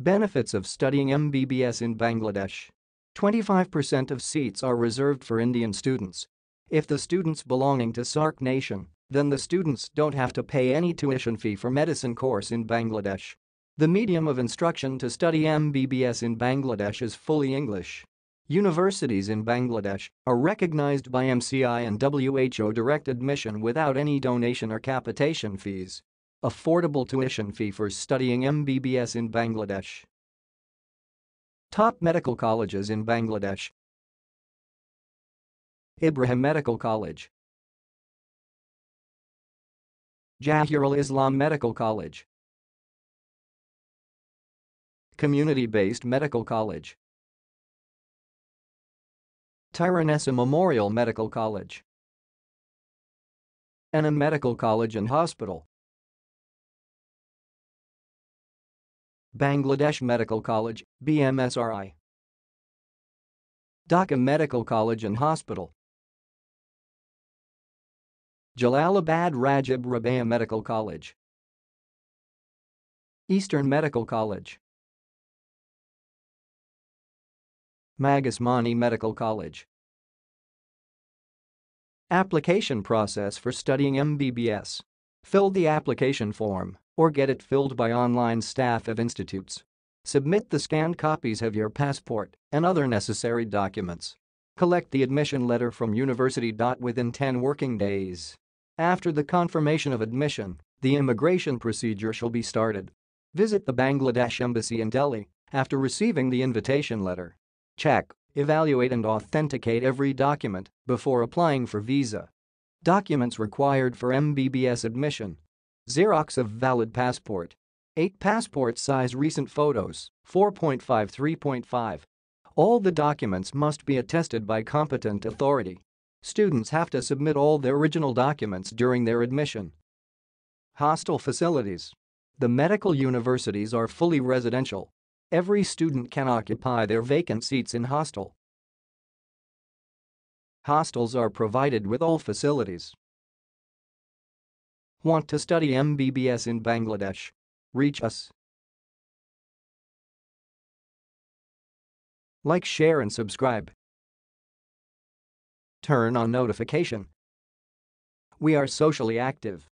Benefits of studying MBBS in Bangladesh. 25% of seats are reserved for Indian students. If the students belonging to SARC nation, then the students don't have to pay any tuition fee for medicine course in Bangladesh. The medium of instruction to study MBBS in Bangladesh is fully English. Universities in Bangladesh are recognized by MCI and WHO direct admission without any donation or capitation fees. Affordable tuition fee for studying MBBS in Bangladesh. Top medical colleges in Bangladesh. Ibrahim Medical College, Jahirul Islam Medical College, Community Based Medical College, Tairunnessa Memorial Medical College, Enam Medical College and Hospital, Bangladesh Medical College, BMSRI, Dhaka Medical College and Hospital, Jalalabad Rajib Rabeya Medical College, Eastern Medical College, Magusmani Medical College. Application process for studying MBBS. Fill the application form or get it filled by online staff of institutes. Submit the scanned copies of your passport and other necessary documents. Collect the admission letter from university. Within 10 working days after the confirmation of admission, the immigration procedure shall be started. Visit the Bangladesh Embassy in Delhi after receiving the invitation letter. Check, evaluate and authenticate every document before applying for visa. Documents required for MBBS admission: Xerox of valid passport, 8 passport size recent photos, 4.5 3.5. All the documents must be attested by competent authority. Students have to submit all their original documents during their admission. Hostel facilities. The medical universities are fully residential. Every student can occupy their vacant seats in hostel. Hostels are provided with all facilities. Want to study MBBS in Bangladesh? Reach us. Like, share and subscribe. Turn on notification. We are socially active.